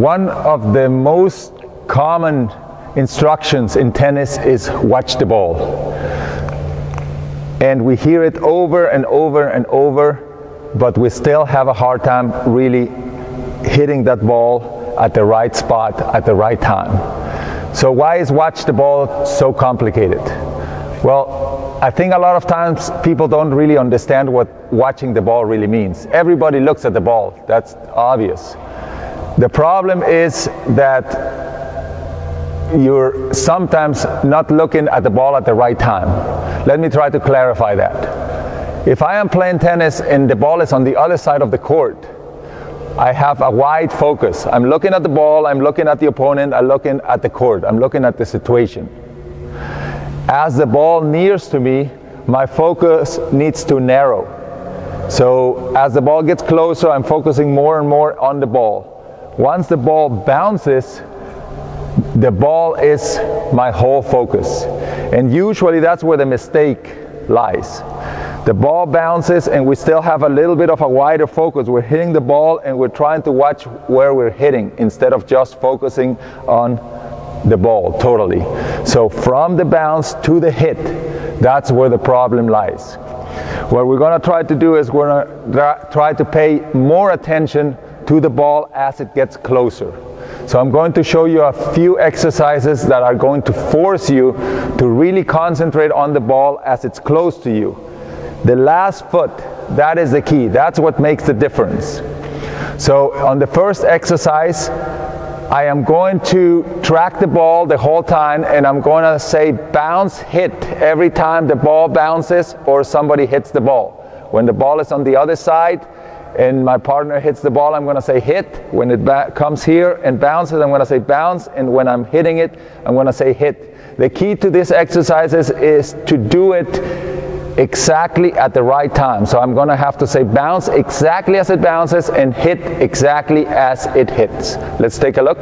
One of the most common instructions in tennis is watch the ball. And we hear it over and over and over, but we still have a hard time really hitting that ball at the right spot at the right time. So why is watch the ball so complicated? Well, I think a lot of times people don't really understand what watching the ball really means. Everybody looks at the ball, that's obvious. The problem is that you're sometimes not looking at the ball at the right time. Let me try to clarify that. If I am playing tennis and the ball is on the other side of the court, I have a wide focus. I'm looking at the ball, I'm looking at the opponent, I'm looking at the court, I'm looking at the situation. As the ball nears to me, my focus needs to narrow. So as the ball gets closer, I'm focusing more and more on the ball. Once the ball bounces, the ball is my whole focus. And usually that's where the mistake lies. The ball bounces and we still have a little bit of a wider focus. We're hitting the ball and we're trying to watch where we're hitting instead of just focusing on the ball totally. So from the bounce to the hit, that's where the problem lies. What we're going to try to do is we're going to try to pay more attention to the ball as it gets closer. So I'm going to show you a few exercises that are going to force you to really concentrate on the ball as it's close to you. The last foot, that is the key. That's what makes the difference. So on the first exercise, I am going to track the ball the whole time and I'm going to say bounce hit every time the ball bounces or somebody hits the ball. When the ball is on the other side, and my partner hits the ball, I'm going to say hit. When it comes here and bounces, I'm going to say bounce. And when I'm hitting it, I'm going to say hit. The key to this exercise is to do it exactly at the right time. So I'm going to have to say bounce exactly as it bounces and hit exactly as it hits. Let's take a look.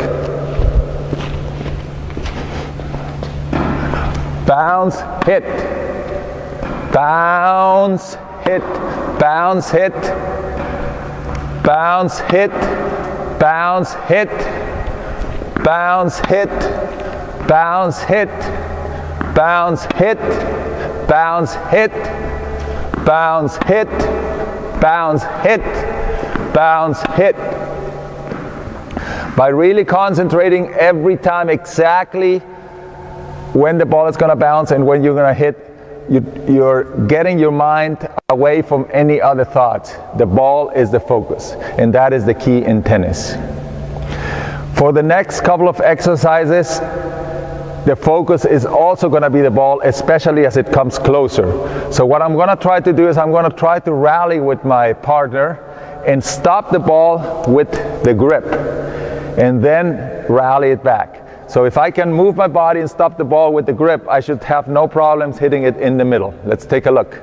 Bounce, hit. Bounce, hit. Bounce, hit. Bounce, hit, bounce, hit, bounce, hit, bounce, hit, bounce, hit, bounce, hit, bounce, hit, bounce, hit, bounce, hit. By really concentrating every time exactly when the ball is going to bounce and when you're going to hit, you're getting your mind away from any other thoughts. The ball is the focus, and that is the key in tennis. For the next couple of exercises, the focus is also going to be the ball, especially as it comes closer. So what I'm going to try to do is I'm going to try to rally with my partner and stop the ball with the grip and then rally it back. So if I can move my body and stop the ball with the grip, I should have no problems hitting it in the middle. Let's take a look.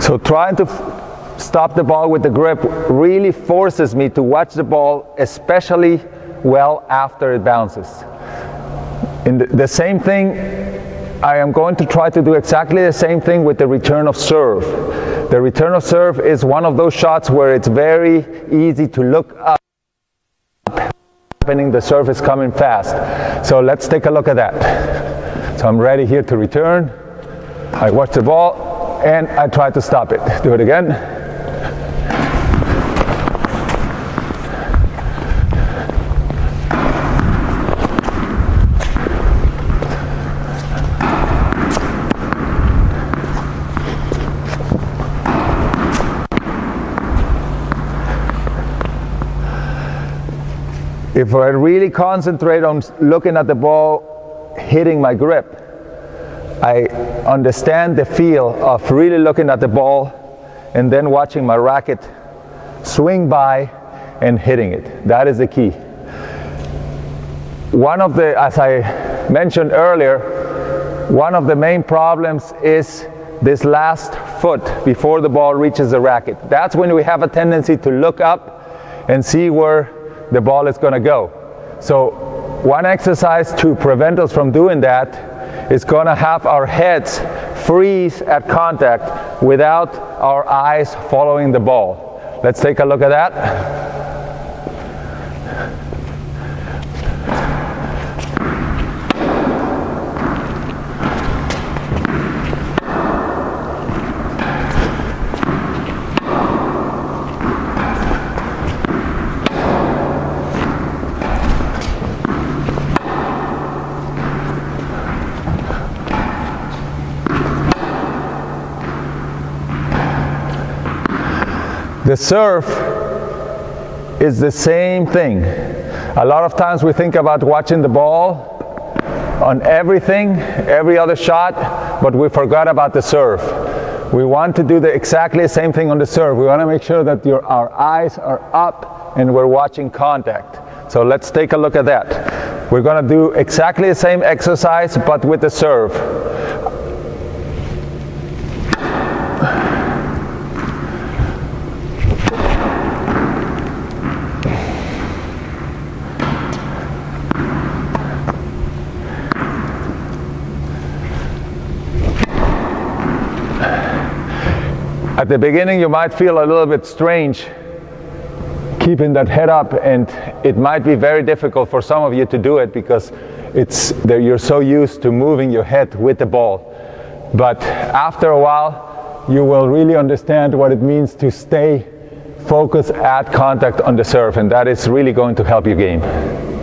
So trying to stop the ball with the grip really forces me to watch the ball, especially well after it bounces. In the same thing, I am going to try to do exactly the same thing with the return of serve. The return of serve is one of those shots where it's very easy to look up. The serve is coming fast. So let's take a look at that. So I'm ready here to return. I watch the ball. And I try to stop it. Do it again. If I really concentrate on looking at the ball, hitting my grip, I understand the feel of really looking at the ball and then watching my racket swing by and hitting it. That is the key. One of the, as I mentioned earlier, one of the main problems is this last foot before the ball reaches the racket. That's when we have a tendency to look up and see where the ball is going to go. So one exercise to prevent us from doing that is going to have our heads freeze at contact without our eyes following the ball. Let's take a look at that. The surf is the same thing. A lot of times we think about watching the ball on everything, every other shot, but we forgot about the surf. We want to do the exactly the same thing on the surf. We want to make sure that our eyes are up and we're watching contact. So let's take a look at that. We're going to do exactly the same exercise, but with the surf. At the beginning you might feel a little bit strange keeping that head up, and it might be very difficult for some of you to do it because it's that you're so used to moving your head with the ball. But after a while you will really understand what it means to stay focused at contact on the serve, and that is really going to help your game.